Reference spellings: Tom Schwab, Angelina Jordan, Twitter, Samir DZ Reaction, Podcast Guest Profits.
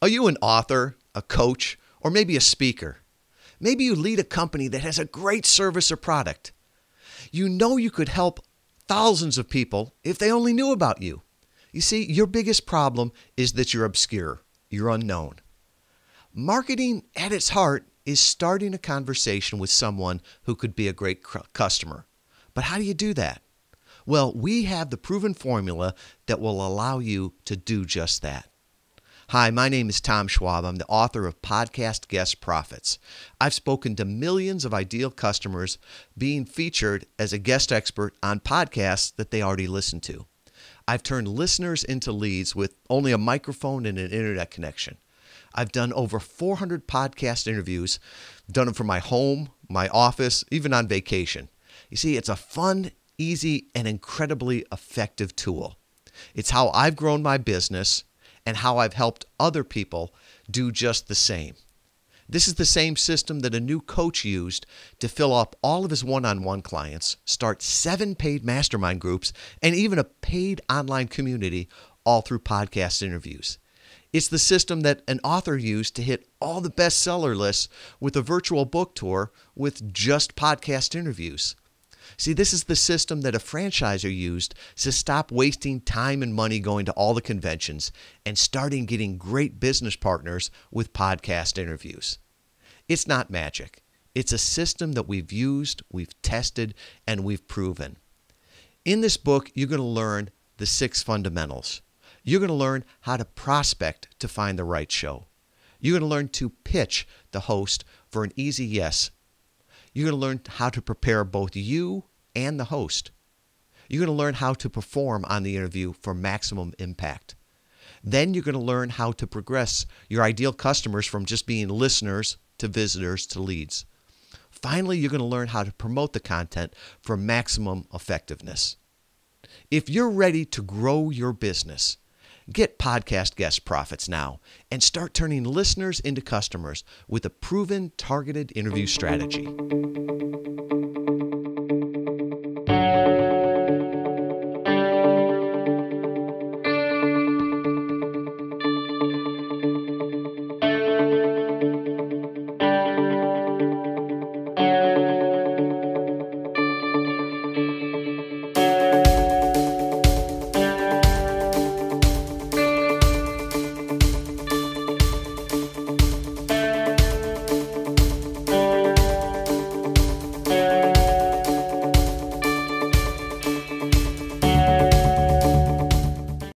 Are you an author, a coach, or maybe a speaker? Maybe you lead a company that has a great service or product. You know you could help thousands of people if they only knew about you. You see, your biggest problem is that you're obscure, you're unknown. Marketing at its heart is starting a conversation with someone who could be a great customer. But how do you do that? Well, we have the proven formula that will allow you to do just that. Hi, my name is Tom Schwab. I'm the author of Podcast Guest Profits. I've spoken to millions of ideal customers being featured as a guest expert on podcasts that they already listen to. I've turned listeners into leads with only a microphone and an internet connection. I've done over 400 podcast interviews, done them from my home, my office, even on vacation. You see, it's a fun, easy, and incredibly effective tool. It's how I've grown my business and how I've helped other people do just the same. This is the same system that a new coach used to fill up all of his one-on-one clients, start 7 paid mastermind groups, and even a paid online community, all through podcast interviews. It's the system that an author used to hit all the bestseller lists with a virtual book tour with just podcast interviews. See, this is the system that a franchisor used to stop wasting time and money going to all the conventions and starting getting great business partners with podcast interviews. It's not magic. It's a system that we've used, we've tested, and we've proven. In this book, you're going to learn the 6 fundamentals. You're going to learn how to prospect to find the right show. You're going to learn to pitch the host for an easy yes. You're going to learn how to prepare both you and the host. You're going to learn how to perform on the interview for maximum impact. Then you're going to learn how to progress your ideal customers from just being listeners to visitors to leads. Finally, you're going to learn how to promote the content for maximum effectiveness. If you're ready to grow your business, get Podcast Guest Profits now and start turning listeners into customers with a proven targeted interview strategy.